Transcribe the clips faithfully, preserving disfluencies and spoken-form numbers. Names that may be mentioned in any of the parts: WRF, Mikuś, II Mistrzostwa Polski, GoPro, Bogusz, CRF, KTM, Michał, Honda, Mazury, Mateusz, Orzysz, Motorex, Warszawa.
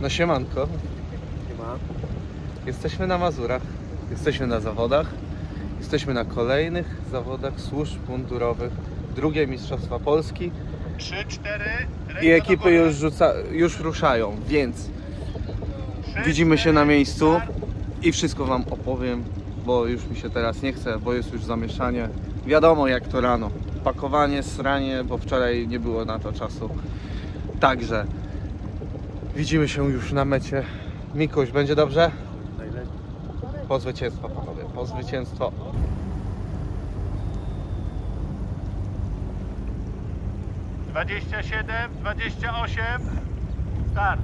No siemanko. Siema. Jesteśmy na Mazurach, jesteśmy na zawodach, jesteśmy na kolejnych zawodach służb mundurowych, drugie Mistrzostwa Polski. trzy, cztery, i ekipy już, rzuca, już ruszają, więc widzimy się na miejscu i wszystko wam opowiem, bo już mi się teraz nie chce, bo jest już zamieszanie. Wiadomo jak to rano, pakowanie, sranie, bo wczoraj nie było na to czasu. Także widzimy się już na mecie. Mikuś, będzie dobrze? Najlepiej. Po zwycięstwo, panowie, po zwycięstwo. dwadzieścia siedem, dwadzieścia osiem, start.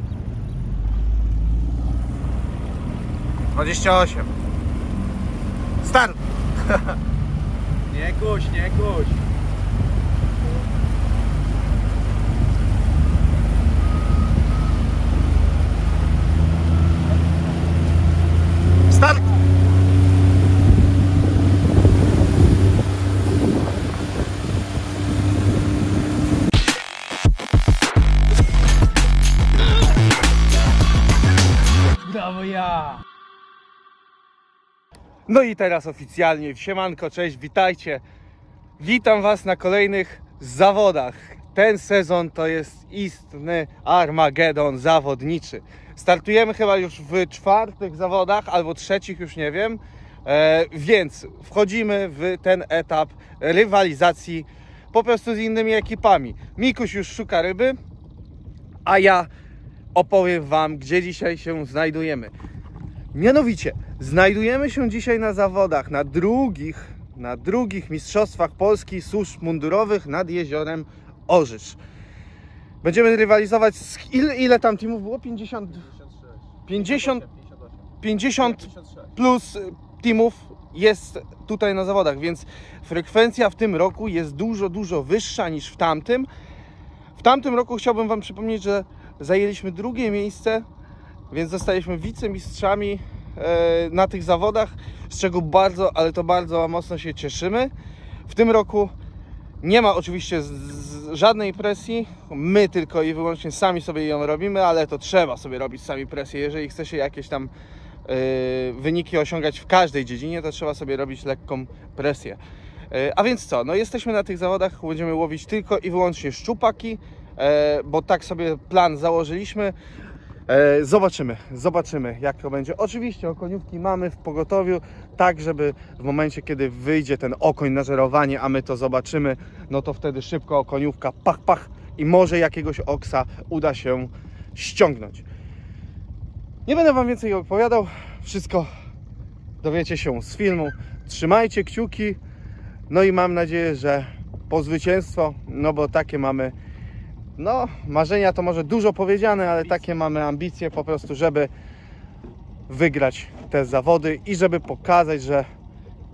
dwadzieścia osiem, start. Nie kuś, nie kuś. Start. Brawo ja! No i teraz oficjalnie, siemanko, cześć, witajcie. Witam was na kolejnych zawodach. Ten sezon to jest istny Armagedon zawodniczy. Startujemy chyba już w czwartych zawodach, albo trzecich, już nie wiem. E, więc wchodzimy w ten etap rywalizacji po prostu z innymi ekipami. Mikuś już szuka ryby, a ja opowiem wam, gdzie dzisiaj się znajdujemy. Mianowicie, znajdujemy się dzisiaj na zawodach, na drugich, na drugich Mistrzostwach Polski służb mundurowych nad jeziorem Orzysz. Będziemy rywalizować z... Ile, ile tam teamów było? pięćdziesiąt... pięćdziesiąt... pięćdziesiąt... pięćdziesiąt plus teamów jest tutaj na zawodach, więc frekwencja w tym roku jest dużo, dużo wyższa niż w tamtym. W tamtym roku chciałbym wam przypomnieć, że zajęliśmy drugie miejsce, więc zostaliśmy wicemistrzami na tych zawodach, z czego bardzo, ale to bardzo mocno się cieszymy. W tym roku nie ma oczywiście z, z, żadnej presji, my tylko i wyłącznie sami sobie ją robimy, ale to trzeba sobie robić sami presję. Jeżeli chce się jakieś tam yy, wyniki osiągać w każdej dziedzinie, to trzeba sobie robić lekką presję. Yy, a więc co, no jesteśmy na tych zawodach, będziemy łowić tylko i wyłącznie szczupaki, yy, bo tak sobie plan założyliśmy. Yy, zobaczymy, zobaczymy jak to będzie. Oczywiście okoniówki mamy w pogotowiu, tak żeby w momencie, kiedy wyjdzie ten okoń na żerowanie, a my to zobaczymy, no to wtedy szybko okoniówka, pach, pach i może jakiegoś oksa uda się ściągnąć. Nie będę wam więcej opowiadał, wszystko dowiecie się z filmu. Trzymajcie kciuki, no i mam nadzieję, że po zwycięstwo, no bo takie mamy, no marzenia to może dużo powiedziane, ale takie mamy ambicje po prostu, żeby wygrać te zawody i żeby pokazać, że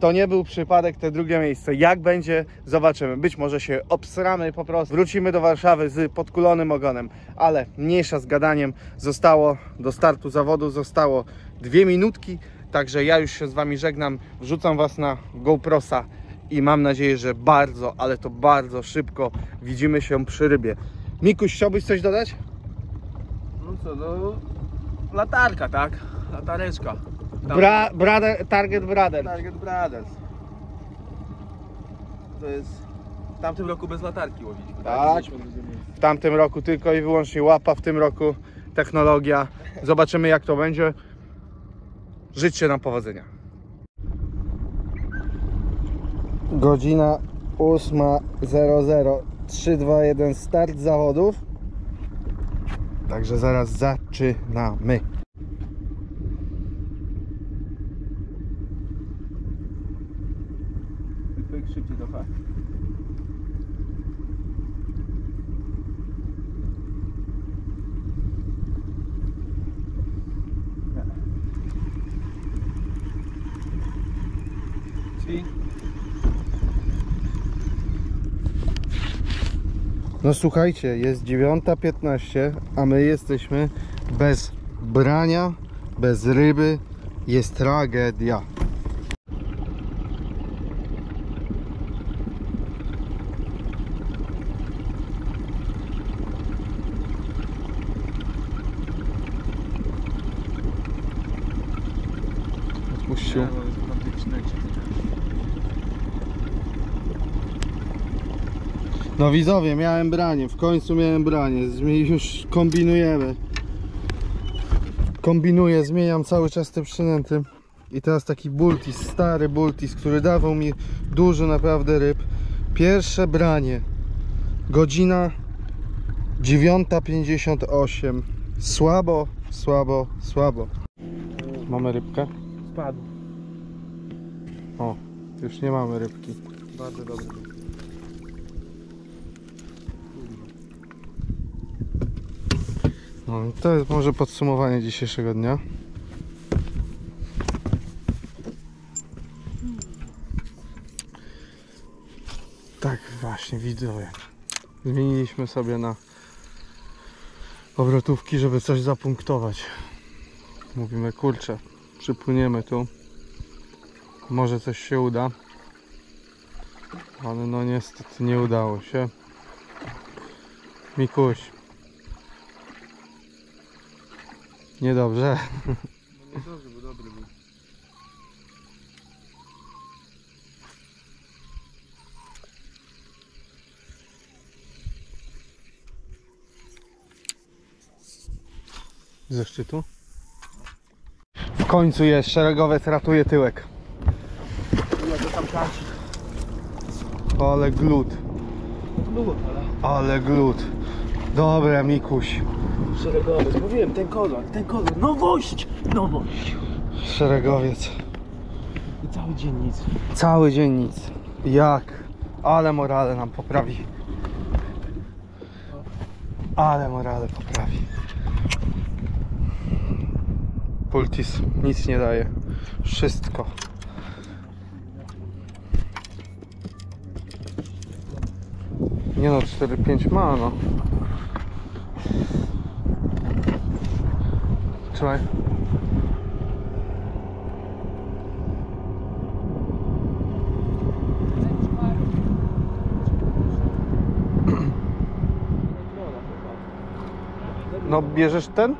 to nie był przypadek te drugie miejsce. Jak będzie, zobaczymy. Być może się obsramy po prostu. Wrócimy do Warszawy z podkulonym ogonem, ale mniejsza z gadaniem. Zostało do startu zawodu, zostało dwie minutki, także ja już się z wami żegnam. Wrzucam was na GoProsa i mam nadzieję, że bardzo, ale to bardzo szybko widzimy się przy rybie. Mikuś, chciałbyś coś dodać? No co, no... Latarka, tak? Latareczka. Bra, brother, target Brothers. Target Brothers. To jest... W tamtym roku bez latarki łowiliśmy. Tak. W tamtym roku tylko i wyłącznie łapa, w tym roku technologia. Zobaczymy jak to będzie. Życzcie nam powodzenia. Godzina ósma zero zero. trzy, dwa, jeden, start zawodów. Także zaraz zaczynamy. Szybciej do fach. No słuchajcie, jest dziewiąta piętnaście, a my jesteśmy bez brania, bez ryby. Jest tragedia. Mikusiu. No widzowie, miałem branie, w końcu miałem branie, już kombinujemy. Kombinuję, zmieniam cały czas te przynęty. I teraz taki bultis, stary bultis, który dawał mi dużo naprawdę ryb. Pierwsze branie, godzina dziewiąta pięćdziesiąt osiem. Słabo, słabo, słabo. Mamy rybkę? Spadł. O, już nie mamy rybki. Bardzo dobrze. No, to jest może podsumowanie dzisiejszego dnia. Tak właśnie, widzowie. Zmieniliśmy sobie na obrotówki, żeby coś zapunktować. Mówimy, kurczę, przypłyniemy tu. Może coś się uda. Ale no niestety nie udało się. Mikuś. Niedobrze. No niedobrze, bo dobry był. Ze szczytu. W końcu jest szeregowiec, ratuje tyłek. Ale glut. Ale glut. Dobra, Mikuś. Szeregowiec, mówiłem, ten kozak, ten kozak, nowość, nowość. Szeregowiec. I cały dzień nic. Cały dzień nic. Jak? Ale morale nam poprawi. Ale morale poprawi. Pultis nic nie daje. Wszystko. Nie no, cztery pięć ma, no. Trzymaj. No, bierzesz ten?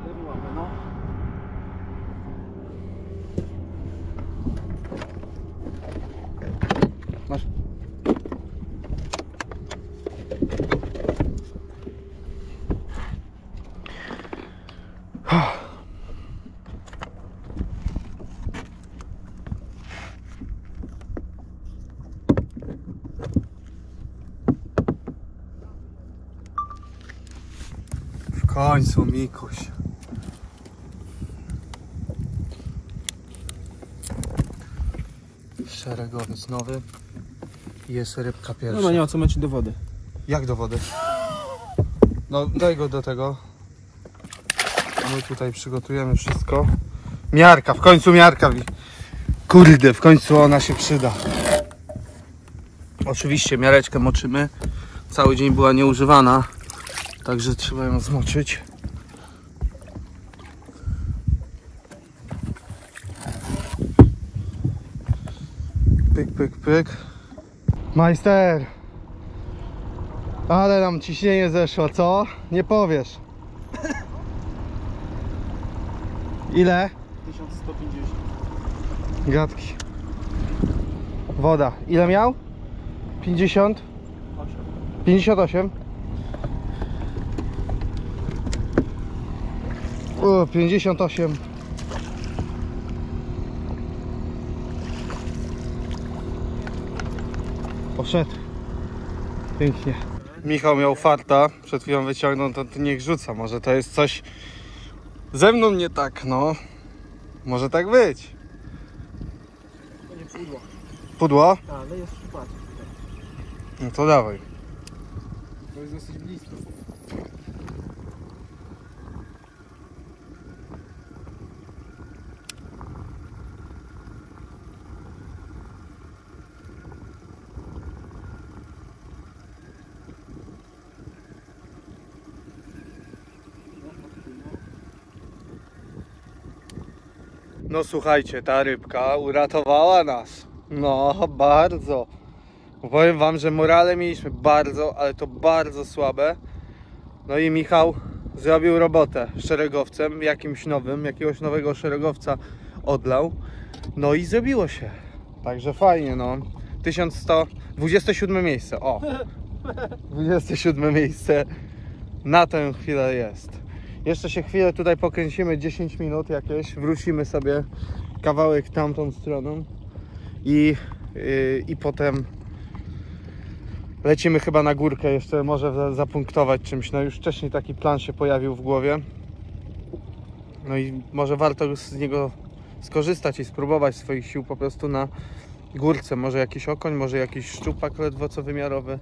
W końcu Mikuś. Szeregowiec nowy. Jest rybka pierwsza. No, no nie ma co męczyć do wody. Jak do wody? No daj go do tego. My tutaj przygotujemy wszystko. Miarka, w końcu miarka. Kurde, w końcu ona się przyda. Oczywiście miareczkę moczymy. Cały dzień była nieużywana. Także trzeba ją zmoczyć. Pyk, pyk, pyk. Majster! Ale nam ciśnienie zeszło, co? Nie powiesz. Ile? tysiąc sto pięćdziesiąt. Gadki. Woda. Ile miał? pięćdziesiąt? pięćdziesiąt osiem? O, pięćdziesiąt osiem. Poszedł. Pięknie. Michał miał farta. Przed chwilą wyciągnął, to niech rzuca. Może to jest coś ze mną nie tak, no. Może tak być. Będzie pudło. Pudło? Tak, no jest przypadek. No to dawaj. To jest dosyć blisko. No słuchajcie, ta rybka uratowała nas. No bardzo. Powiem wam, że morale mieliśmy bardzo, ale to bardzo słabe. No i Michał zrobił robotę szeregowcem, jakimś nowym, jakiegoś nowego szeregowca odlał. No i zrobiło się. Także fajnie, no. tysiąc sto dwadzieścia siedem miejsce, o. dwudzieste siódme miejsce na tę chwilę jest. Jeszcze się chwilę tutaj pokręcimy, dziesięć minut jakieś. Wrócimy sobie kawałek tamtą stroną. I, i, i potem lecimy chyba na górkę, jeszcze może zapunktować czymś. No już wcześniej taki plan się pojawił w głowie. No i może warto z niego skorzystać i spróbować swoich sił po prostu na górce. Może jakiś okoń, może jakiś szczupak ledwo co wymiarowy.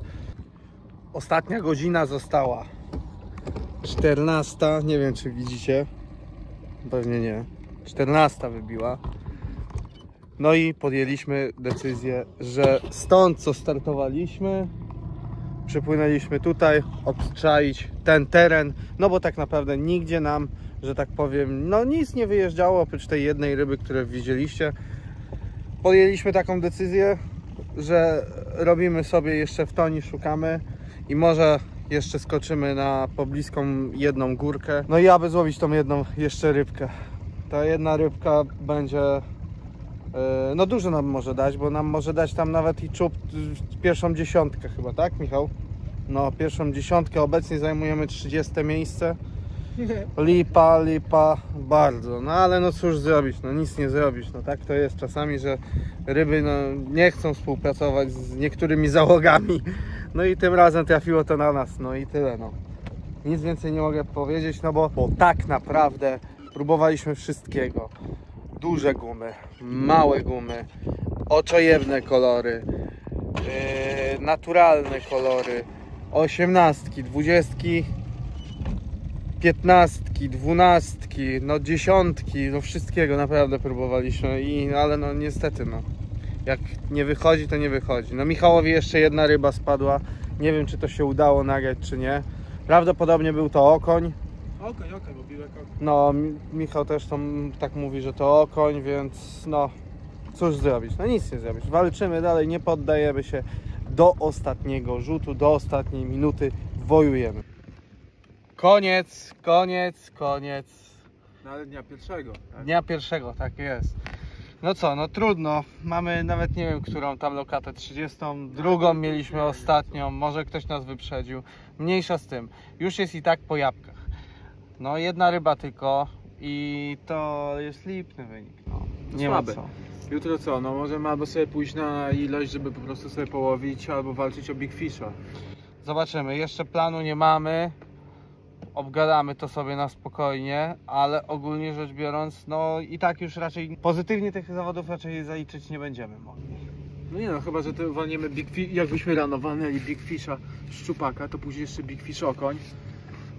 Ostatnia godzina została. czternasta, nie wiem czy widzicie. Pewnie nie. czternasta wybiła. No i podjęliśmy decyzję, że stąd co startowaliśmy, przypłynęliśmy tutaj, obczaić ten teren, no bo tak naprawdę nigdzie nam, że tak powiem, no nic nie wyjeżdżało oprócz tej jednej ryby, którą widzieliście. Podjęliśmy taką decyzję, że robimy sobie jeszcze w toni, szukamy i może jeszcze skoczymy na pobliską jedną górkę, no i aby złowić tą jedną jeszcze rybkę. Ta jedna rybka będzie... No dużo nam może dać, bo nam może dać tam nawet i czub pierwszą dziesiątkę chyba, tak Michał? No pierwszą dziesiątkę, obecnie zajmujemy trzydzieste miejsce. Lipa, lipa, bardzo, no ale no cóż zrobić, no nic nie zrobić, no tak to jest czasami, że ryby no, nie chcą współpracować z niektórymi załogami. No i tym razem trafiło to na nas, no i tyle no. Nic więcej nie mogę powiedzieć, no bo, bo tak naprawdę próbowaliśmy wszystkiego. Duże gumy, małe gumy, oczojebne kolory, yy, naturalne kolory, osiemnastki, dwudziestki, piętnastki, dwunastki, no dziesiątki, no wszystkiego naprawdę próbowaliśmy, i, ale no niestety no, jak nie wychodzi to nie wychodzi. No Michałowi jeszcze jedna ryba spadła, nie wiem czy to się udało nagrać czy nie, prawdopodobnie był to okoń. Okoń, okoń, bo biłek okoń. No, Michał też tam tak mówi, że to okoń, więc no, cóż zrobić? No nic nie zrobić. Walczymy dalej, nie poddajemy się do ostatniego rzutu, do ostatniej minuty wojujemy. Koniec, koniec, koniec. No ale dnia pierwszego. Tak? Dnia pierwszego, tak jest. No co, no trudno. Mamy nawet nie wiem, którą tam lokatę, trzydziestą drugą mieliśmy ostatnią, może ktoś nas wyprzedził. Mniejsza z tym. Już jest i tak po jabłkach. No jedna ryba tylko i to jest lipny wynik, no, nie ma co. Jutro co, no możemy albo sobie pójść na ilość, żeby po prostu sobie połowić, albo walczyć o big fisha. Zobaczymy, jeszcze planu nie mamy, obgadamy to sobie na spokojnie, ale ogólnie rzecz biorąc, no i tak już raczej pozytywnie tych zawodów raczej zaliczyć nie będziemy mogli. No nie no, chyba że to walniemy big fish, jakbyśmy rano walnęli big fisha szczupaka, to później jeszcze big fish okoń.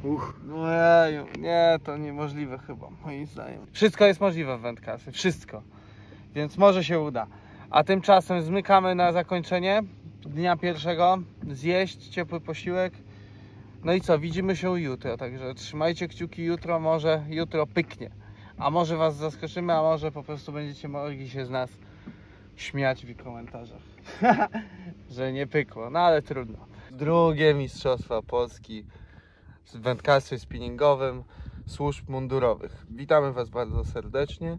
Uch. No jeju, nie, to niemożliwe chyba, moim zdaniem. Wszystko jest możliwe w wędkarstwie, wszystko. Więc może się uda. A tymczasem zmykamy na zakończenie dnia pierwszego. Zjeść ciepły posiłek. No i co, widzimy się jutro, także trzymajcie kciuki jutro, może jutro pyknie. A może was zaskoczymy, a może po prostu będziecie mogli się z nas śmiać w komentarzach. Że nie pykło, no ale trudno. Drugie Mistrzostwa Polski w wędkarstwie spinningowym służb mundurowych. Witamy was bardzo serdecznie.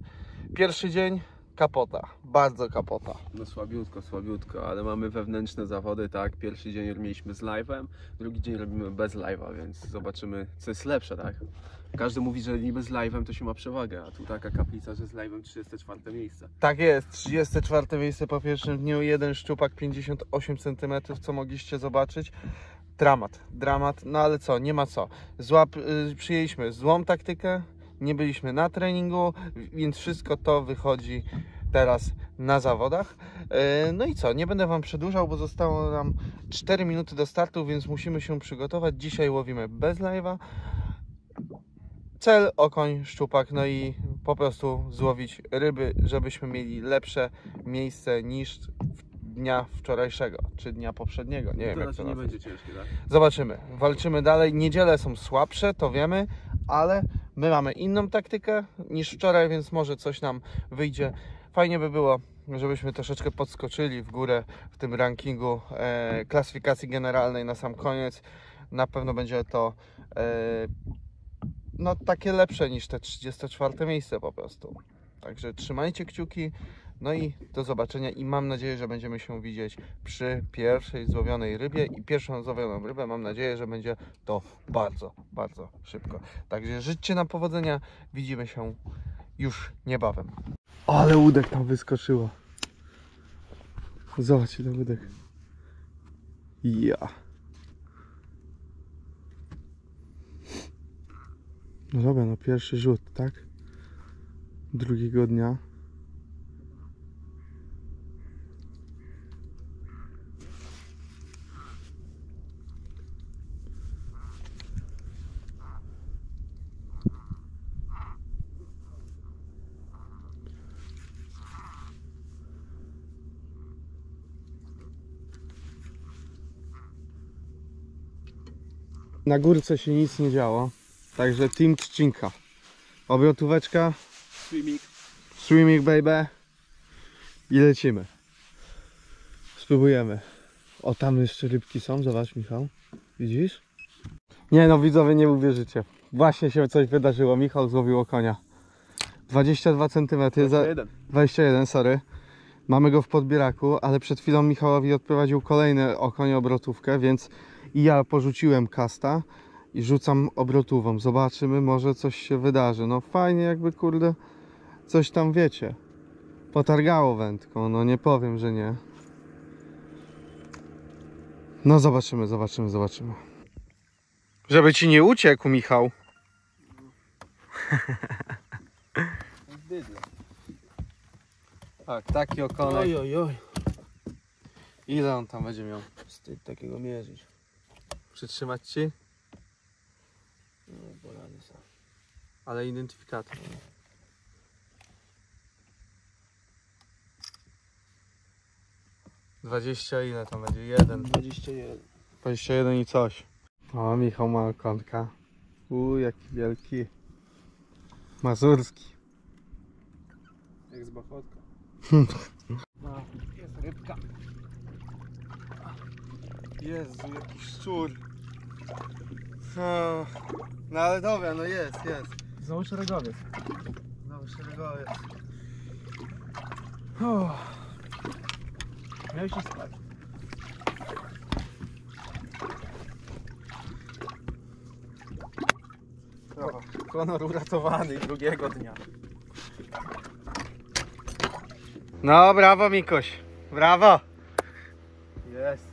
Pierwszy dzień kapota, bardzo kapota. No słabiutko, słabiutko, ale mamy wewnętrzne zawody, tak? Pierwszy dzień robiliśmy z live'em, drugi dzień robimy bez live'a, więc zobaczymy co jest lepsze, tak? Każdy mówi, że niby z live'em to się ma przewagę, a tu taka kaplica, że z live'em trzydzieste czwarte miejsce. Tak jest, trzydzieste czwarte miejsce po pierwszym dniu, jeden szczupak pięćdziesiąt osiem centymetrów, co mogliście zobaczyć. Dramat, dramat, no ale co, nie ma co. Złap, y, przyjęliśmy złą taktykę, nie byliśmy na treningu, więc wszystko to wychodzi teraz na zawodach. Y, no i co, nie będę wam przedłużał, bo zostało nam cztery minuty do startu, więc musimy się przygotować. Dzisiaj łowimy bez live'a. Cel okoń, szczupak, no i po prostu złowić ryby, żebyśmy mieli lepsze miejsce niż w dnia wczorajszego, czy dnia poprzedniego, nie wiem jak to nie będzie ciężkie, tak? Zobaczymy, walczymy dalej, niedziele są słabsze, to wiemy, ale my mamy inną taktykę niż wczoraj, więc może coś nam wyjdzie. Fajnie by było, żebyśmy troszeczkę podskoczyli w górę w tym rankingu e, klasyfikacji generalnej na sam koniec. Na pewno będzie to e, no takie lepsze niż te trzydzieste czwarte miejsce po prostu. Także trzymajcie kciuki, no i do zobaczenia i mam nadzieję, że będziemy się widzieć przy pierwszej złowionej rybie i pierwszą złowioną rybę mam nadzieję, że będzie to bardzo, bardzo szybko. Także życzcie nam powodzenia, widzimy się już niebawem. Ale łódek tam wyskoczyło. Zobaczcie ten łódek. Ja. No dobra, no pierwszy rzut, tak? Drugiego dnia. Na górce się nic nie działo, także team trzcinka. Obrotóweczka. Swimming. Swimming baby. I lecimy. Spróbujemy. O, tam jeszcze rybki są, zobacz Michał. Widzisz? Nie no, widzowie, nie uwierzycie. Właśnie się coś wydarzyło, Michał złowił okonia. dwadzieścia dwa centymetry. dwadzieścia jeden. dwadzieścia jeden, sorry. Mamy go w podbieraku, ale przed chwilą Michałowi odprowadził kolejny okoń obrotówkę, więc i ja porzuciłem kasta i rzucam obrotową. Zobaczymy, może coś się wydarzy. No fajnie jakby, kurde, coś tam, wiecie, potargało wędką. No nie powiem, że nie. No zobaczymy, zobaczymy, zobaczymy. Żeby ci nie uciekł, Michał. Tak, taki okonek. Oj, oj, oj. Ile on tam będzie miał? Wstyd takiego mierzyć. Przytrzymać ci? No, bolane są. Ale identyfikator. dwadzieścia ile tam będzie? jeden. dwadzieścia jeden. dwadzieścia jeden i coś. O, Michał ma okonka. Uuu, jaki wielki. Mazurski. Jak z bachotką. No, jest rybka. Jezu, jaki szczur. No, no ale dobra, no jest, jest. Znowu szeregowiec. Znowu szeregowiec. Miał się spać. Konor uratowany drugiego dnia. No, brawo Mikuś. Brawo. Jest.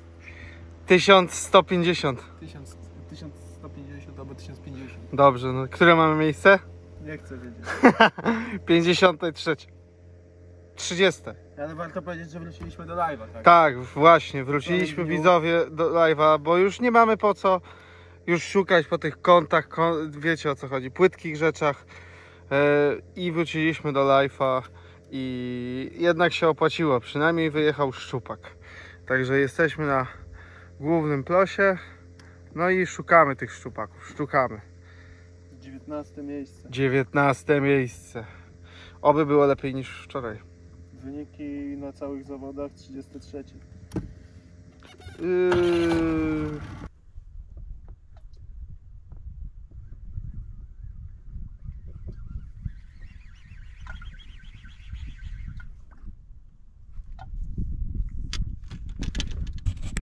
tysiąc sto pięćdziesiąt. tysiąc sto pięćdziesiąt albo tysiąc pięćdziesiąt. Dobrze, no które mamy miejsce? Nie chcę wiedzieć. pięćdziesiąt trzy. trzydzieści. Ale warto powiedzieć, że wróciliśmy do live'a, tak? Tak, właśnie, wróciliśmy widzowie do live'a, bo już nie mamy po co już szukać po tych kontach, kon... wiecie o co chodzi, płytkich rzeczach yy, i wróciliśmy do live'a i jednak się opłaciło, przynajmniej wyjechał szczupak. Także jesteśmy na głównym plosie, no i szukamy tych szczupaków, szukamy. dziewiętnaste miejsce. dziewiętnaste miejsce. Oby było lepiej niż wczoraj. Wyniki na całych zawodach trzydzieści trzy. Yy...